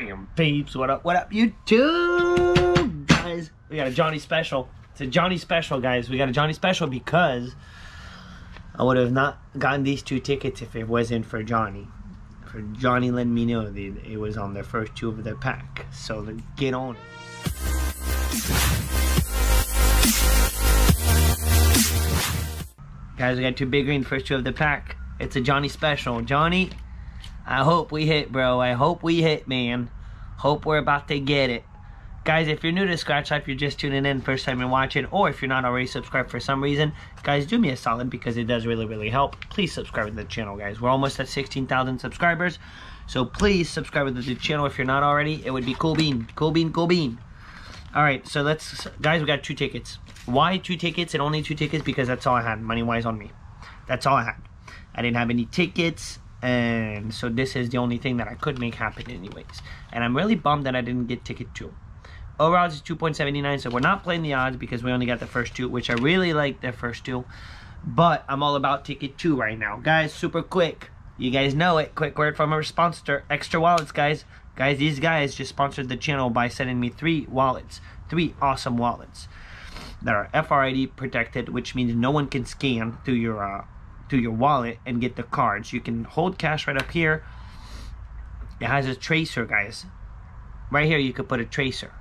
Bam, peeps, what up, YouTube, guys? We got a Johnny special. It's a Johnny special, guys. We got a Johnny special because I would have not gotten these two tickets if it wasn't for Johnny. For Johnny letting me know that it was on their first two of their pack. So get on it. Guys, we got two big green, first two of the pack. It's a Johnny special. Johnny, I hope we hit, bro. I hope we hit, man. Hope we're about to get it. Guys, if you're new to Scratch Life, you're just tuning in, first time you're watching, or if you're not already subscribed for some reason, guys, do me a solid because it does really, really help. Please subscribe to the channel, guys. We're almost at 16,000 subscribers, so please subscribe to the channel if you're not already. It would be cool bean, cool bean, cool bean. All right, so let's, guys, we got two tickets. Why two tickets and only two tickets? Because that's all I had, money-wise, on me. That's all I had. I didn't have any tickets. And so this is the only thing that I could make happen anyways. And I'm really bummed that I didn't get ticket two. Over odds is 2.79, so we're not playing the odds because we only got the first two, which I really like the first two. But I'm all about ticket two right now. Guys, super quick. You guys know it. Quick word from our sponsor, Ekster Wallets, guys. Guys, these guys just sponsored the channel by sending me three wallets. Three awesome wallets that are FRID protected, which means no one can scan through your wallet and get the cards. You can hold cash right up here. It has a tracer, guys. Right here you could put a tracer.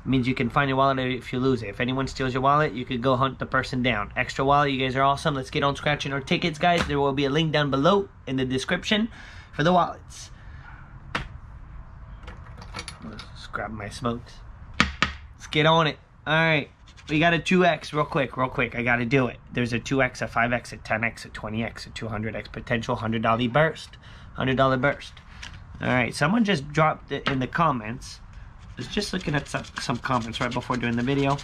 It means you can find your wallet if you lose it. If anyone steals your wallet, you could go hunt the person down. Ekster Wallet, you guys are awesome. Let's get on scratching our tickets, guys. There will be a link down below in the description for the wallets. Let's grab my smokes. Let's get on it. All right. We got a 2x real quick. I got to do it. There's a 2x, a 5x, a 10x, a 20x, a 200x potential $100 burst. $100 burst. All right. Someone just dropped it in the comments. I was just looking at some comments right before doing the video.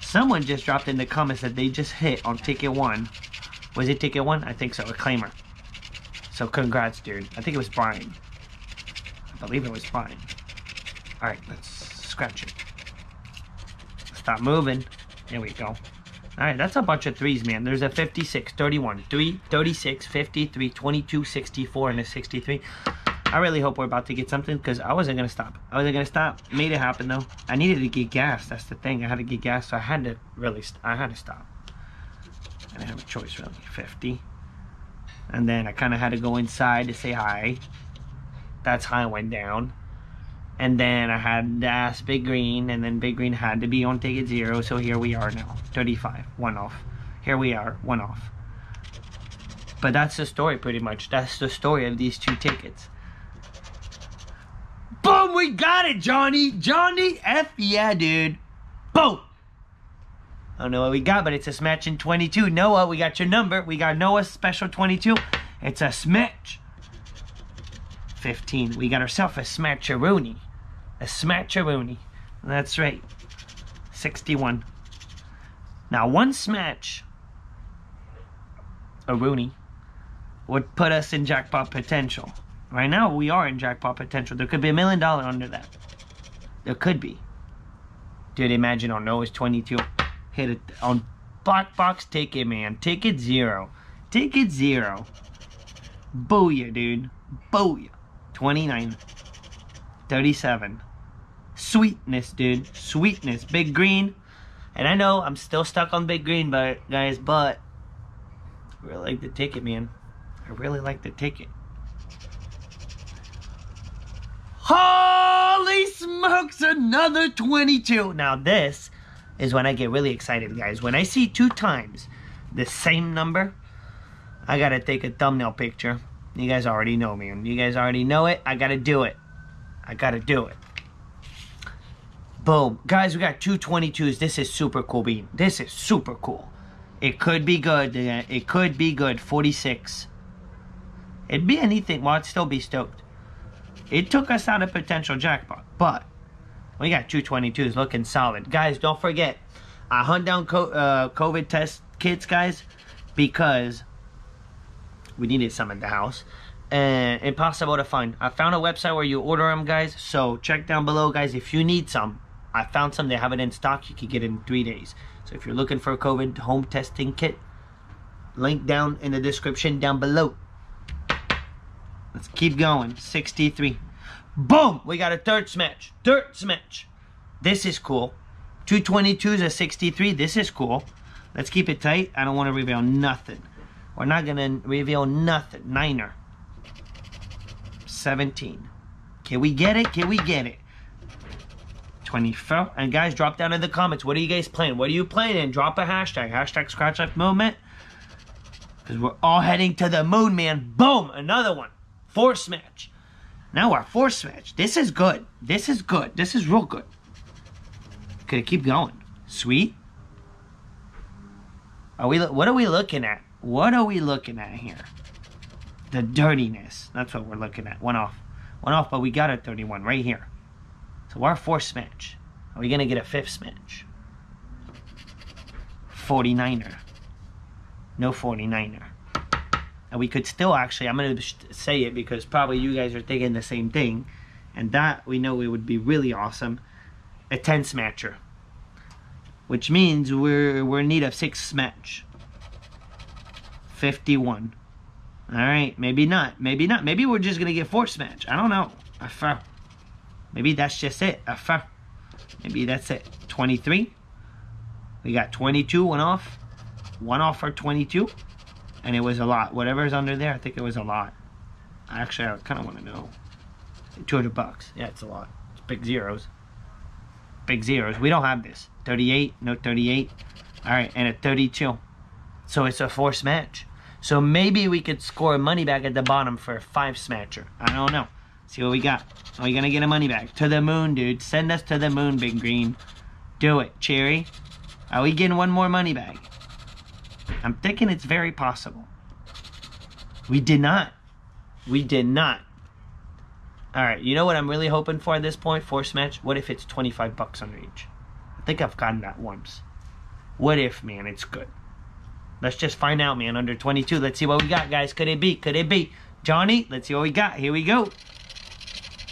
Someone just dropped in the comments that they just hit on ticket one. Was it ticket one? I think so. A claimer. So congrats, dude. I think it was Brian. I believe it was Brian. All right. Let's scratch it. Stop moving. There we go. All right, that's a bunch of threes, man. There's a 56, 31, 3, 36, 53, 22, 64, and a 63. I really hope we're about to get something because I wasn't going to stop. I wasn't going to stop. Made it happen, though. I needed to get gas. That's the thing. I had to get gas, so I had to stop. I didn't have a choice, really. 50. And then I kind of had to go inside to say hi. That's how I went down. And then I had to ask Big Green, and then Big Green had to be on ticket zero, so here we are now. 35, one off. Here we are, one off. But that's the story, pretty much. That's the story of these two tickets. Boom, we got it, Johnny! Johnny, F yeah, dude. Boom! I don't know what we got, but it's a smatching 22. Noah, we got your number. We got Noah's special 22. It's a smatch. 15. We got ourselves a smatcheroonie. A smatcheroonie. That's right. 61. Now one smatch, a Rooney, would put us in jackpot potential. Right now we are in jackpot potential. There could be $1 million under that. There could be. Dude, imagine on Noah's 22. Hit it on black box ticket, man. Ticket zero. Ticket zero. Booyah, dude. Booyah. 29, 37, sweetness, dude, sweetness, Big Green, and I know I'm still stuck on Big Green, but guys, but I really like the ticket, man. I really like the ticket. Holy smokes, another 22. Now this is when I get really excited, guys. When I see two times the same number, I gotta take a thumbnail picture. You guys already know me. You guys already know it. I gotta do it. I gotta do it. Boom. Guys, we got two 22s. This is super cool, bean. This is super cool. It could be good. It could be good. 46. It'd be anything. Well, I'd still be stoked. It took us out of potential jackpot, but we got two 22s looking solid. Guys, don't forget, I hunt down COVID test kits, guys, because we needed some in the house and impossible to find. I found a website where you order them, guys, so check down below, guys, if you need some. I found some. They have it in stock. You can get it in 3 days. So if you're looking for a COVID home testing kit, link down in the description down below. Let's keep going. 63. Boom! We got a third smash. Third smash. This is cool. 222s at 63. This is cool. Let's keep it tight. I don't want to reveal nothing. We're not going to reveal nothing. Niner. 17. Can we get it? Can we get it? 24. And guys, drop down in the comments. What are you guys playing? What are you playing? And drop a hashtag. Hashtag ScratchLifeMovement. Because we're all heading to the moon, man. Boom! Another one. Force match. Now our force match. This is good. This is good. This is real good. Could it keep going? Sweet. Are we? What are we looking at? What are we looking at here? The dirtiness. That's what we're looking at. One off. One off, but we got a 31 right here. So our force match. Are we going to get a fifth match? 49er. No 49er. And we could still actually, I'm going to say it because probably you guys are thinking the same thing. And that we know it would be really awesome. A 10 smatcher. Which means we're in need of 6 smatch. 51. Alright, maybe not. Maybe not. Maybe we're just going to get 4 smatch. I don't know. Maybe that's just it. Maybe that's it. 23. We got 22. One off. One off for 22, and it was a lot. Whatever's under there, I think it was a lot. Actually, I kind of want to know. $200. Yeah, it's a lot. It's big zeros. Big zeros. We don't have this. 38. No 38. All right, and a 32. So it's a 4 smash. So maybe we could score money back at the bottom for a 5 smasher. I don't know. See what we got. Are we gonna get a money back? To the moon, dude. Send us to the moon, Big Green. Do it, Cherry. Are we getting one more money bag? I'm thinking it's very possible. We did not. We did not. Alright, you know what I'm really hoping for at this point? Force match? What if it's $25 under each? I think I've gotten that once. What if, man? It's good. Let's just find out, man. Under 22. Let's see what we got, guys. Could it be? Could it be? Johnny, let's see what we got. Here we go.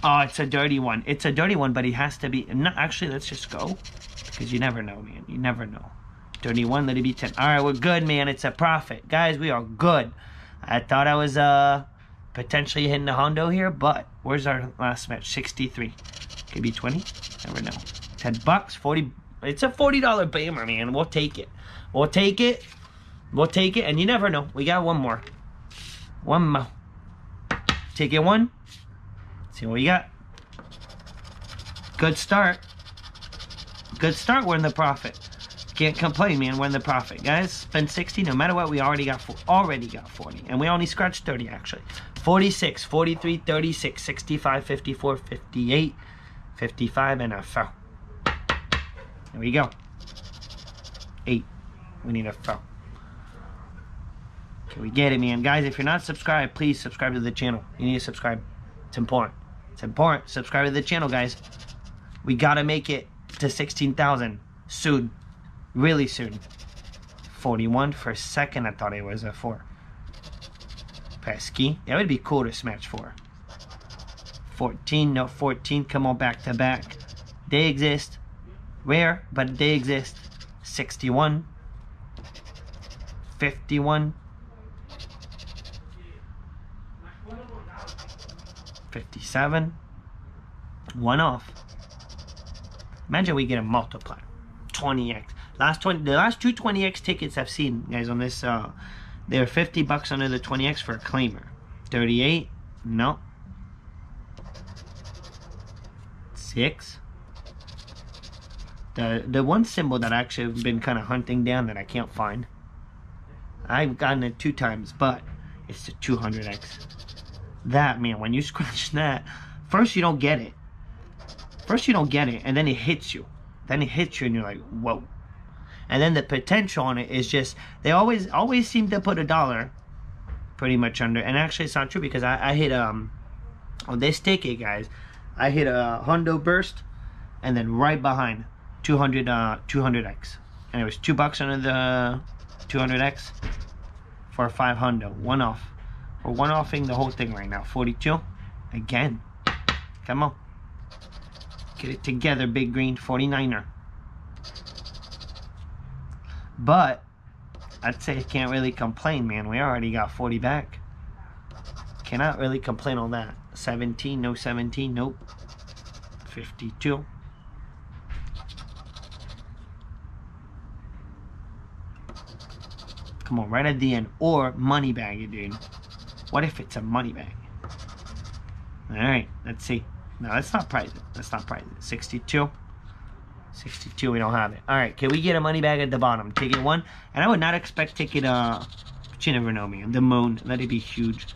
Oh, it's a dirty one. It's a dirty one, but it has to be. Not, actually, let's just go. Because you never know, man. You never know. 31, let it be 10. All right, we're good, man. It's a profit. Guys, we are good. I thought I was potentially hitting the hondo here, but where's our last match? 63. Could be 20. Never know. $10, 40. It's a $40 bammer, man. We'll take it. We'll take it. We'll take it. And you never know. We got one more. One more. Take it one. See what we got. Good start. Good start. We're in the profit. Can't complain, man. We're in the profit, guys. Spend 60. No matter what, we already got 40, and we only scratched 30 actually. 46, 43, 36, 65, 54, 58, 55, and a foul. There we go. 8. We need a foul. Can we get it, man? Guys, if you're not subscribed, please subscribe to the channel. You need to subscribe. It's important. It's important. Subscribe to the channel, guys. We gotta make it to 16,000 soon. Really soon. 41. For a second, I thought it was a 4. Pesky. That would be cool to smash 4. 14. No, 14. Come on, back to back. They exist. Rare, but they exist. 61. 51. 57. One off. Imagine we get a multiplier. 20x. The last two 20x tickets I've seen, guys, on this, they're $50 under the 20x for a claimer. 38, no. 6. The one symbol that I actually have been kind of hunting down that I can't find. I've gotten it 2 times, but it's the 200x. That, man, when you scratch that, first you don't get it. First you don't get it, and then it hits you. Then it hits you, and you're like, whoa. And then the potential on it is just, they always seem to put a dollar pretty much under. And actually it's not true because I hit, on this ticket, guys, I hit a hundo burst and then right behind 200x. And it was $2 under the 200x for 500. One off. We're one offing the whole thing right now. 42. Again. Come on. Get it together, Big Green. 49er. But I'd say I can't really complain, man. We already got 40 back. Cannot really complain on that. 17, nope, 52. Come on, right at the end, or money bag, dude. What if it's a money bag? All right, let's see. No, that's not private. That's not private. 62. 62, we don't have it. All right, can we get a money bag at the bottom? Ticket 1. And I would not expect ticket, but you never know me. The moon, that'd be huge.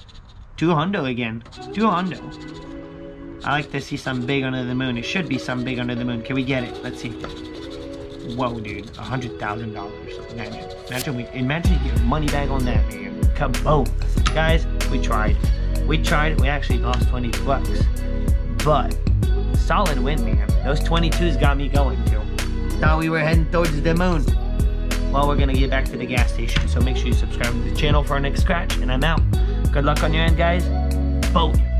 200 again. 200. I like to see some big under the moon. It should be some big under the moon. Can we get it? Let's see. Whoa, dude. $100,000. Imagine you get a money bag on that, man. Kaboom. Guys, we tried. We tried. We actually lost 20 bucks. But solid win, man. Those 22s got me going too. Thought we were heading towards the moon. Well, we're gonna get back to the gas station, so make sure you subscribe to the channel for our next scratch, and I'm out. Good luck on your end, guys. Boom.